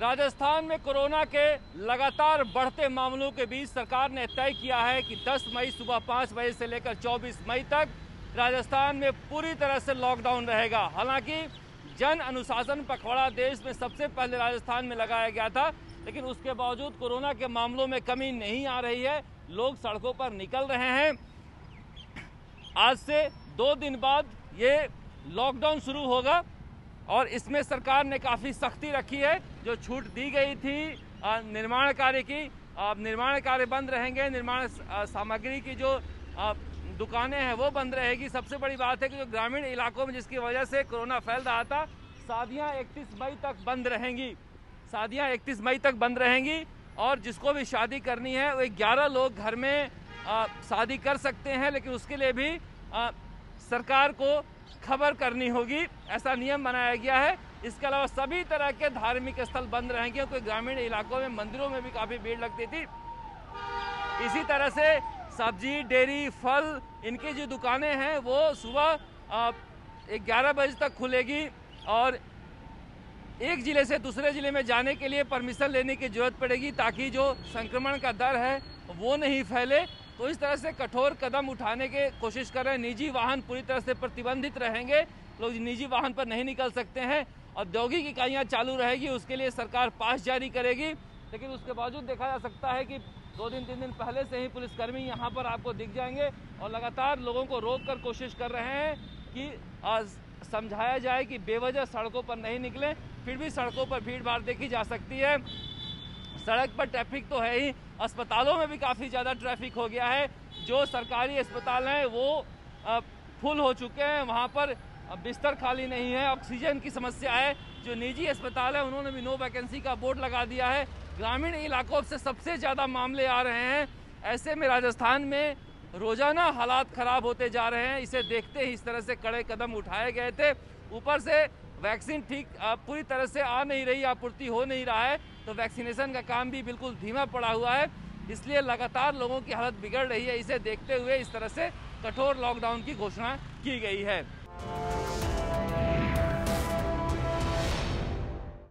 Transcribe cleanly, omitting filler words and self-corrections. राजस्थान में कोरोना के लगातार बढ़ते मामलों के बीच सरकार ने तय किया है कि 10 मई सुबह 5 बजे से लेकर 24 मई तक राजस्थान में पूरी तरह से लॉकडाउन रहेगा। हालांकि जन अनुशासन पखवाड़ा देश में सबसे पहले राजस्थान में लगाया गया था, लेकिन उसके बावजूद कोरोना के मामलों में कमी नहीं आ रही है। लोग सड़कों पर निकल रहे हैं। आज से 2 दिन बाद ये लॉकडाउन शुरू होगा और इसमें सरकार ने काफ़ी सख्ती रखी है। जो छूट दी गई थी निर्माण कार्य की, अब निर्माण कार्य बंद रहेंगे, निर्माण सामग्री की जो दुकानें हैं वो बंद रहेगी। सबसे बड़ी बात है कि जो ग्रामीण इलाकों में जिसकी वजह से कोरोना फैल रहा था, शादियां 31 मई तक बंद रहेंगी। शादियां 31 मई तक बंद रहेंगी और जिसको भी शादी करनी है वो 11 लोग घर में शादी कर सकते हैं, लेकिन उसके लिए भी सरकार को खबर करनी होगी, ऐसा नियम बनाया गया है। इसके अलावा सभी तरह के धार्मिक स्थल बंद रहेंगे क्योंकि ग्रामीण इलाकों में मंदिरों में भी काफ़ी भीड़ लगती थी। इसी तरह से सब्जी, डेयरी, फल, इनकी जो दुकानें हैं वो सुबह 11 बजे तक खुलेगी और एक ज़िले से दूसरे ज़िले में जाने के लिए परमिशन लेने की ज़रूरत पड़ेगी ताकि जो संक्रमण का दर है वो नहीं फैले। तो इस तरह से कठोर कदम उठाने की कोशिश कर रहे हैं। निजी वाहन पूरी तरह से प्रतिबंधित रहेंगे, लोग निजी वाहन पर नहीं निकल सकते हैं। औद्योगिक इकाइयाँ चालू रहेगी, उसके लिए सरकार पास जारी करेगी, लेकिन उसके बावजूद देखा जा सकता है कि 2-3 दिन पहले से ही पुलिसकर्मी यहाँ पर आपको दिख जाएंगे और लगातार लोगों को रोक कर कोशिश कर रहे हैं कि समझाया जाए कि बेवजह सड़कों पर नहीं निकलें। फिर भी सड़कों पर भीड़ भाड़ देखी जा सकती है। सड़क पर ट्रैफिक तो है ही, अस्पतालों में भी काफ़ी ज़्यादा ट्रैफिक हो गया है। जो सरकारी अस्पताल हैं वो फुल हो चुके हैं, वहाँ पर बिस्तर खाली नहीं है, ऑक्सीजन की समस्या है। जो निजी अस्पताल है उन्होंने भी नो वैकेंसी का बोर्ड लगा दिया है। ग्रामीण इलाकों से सबसे ज़्यादा मामले आ रहे हैं। ऐसे में राजस्थान में रोज़ाना हालात ख़राब होते जा रहे हैं। इसे देखते ही इस तरह से कड़े कदम उठाए गए थे। ऊपर से वैक्सीन ठीक पूरी तरह से आ नहीं रही, आपूर्ति हो नहीं रहा है, तो वैक्सीनेशन का काम भी बिल्कुल धीमा पड़ा हुआ है। इसलिए लगातार लोगों की हालत बिगड़ रही है। इसे देखते हुए इस तरह से कठोर लॉकडाउन की घोषणा की गई है।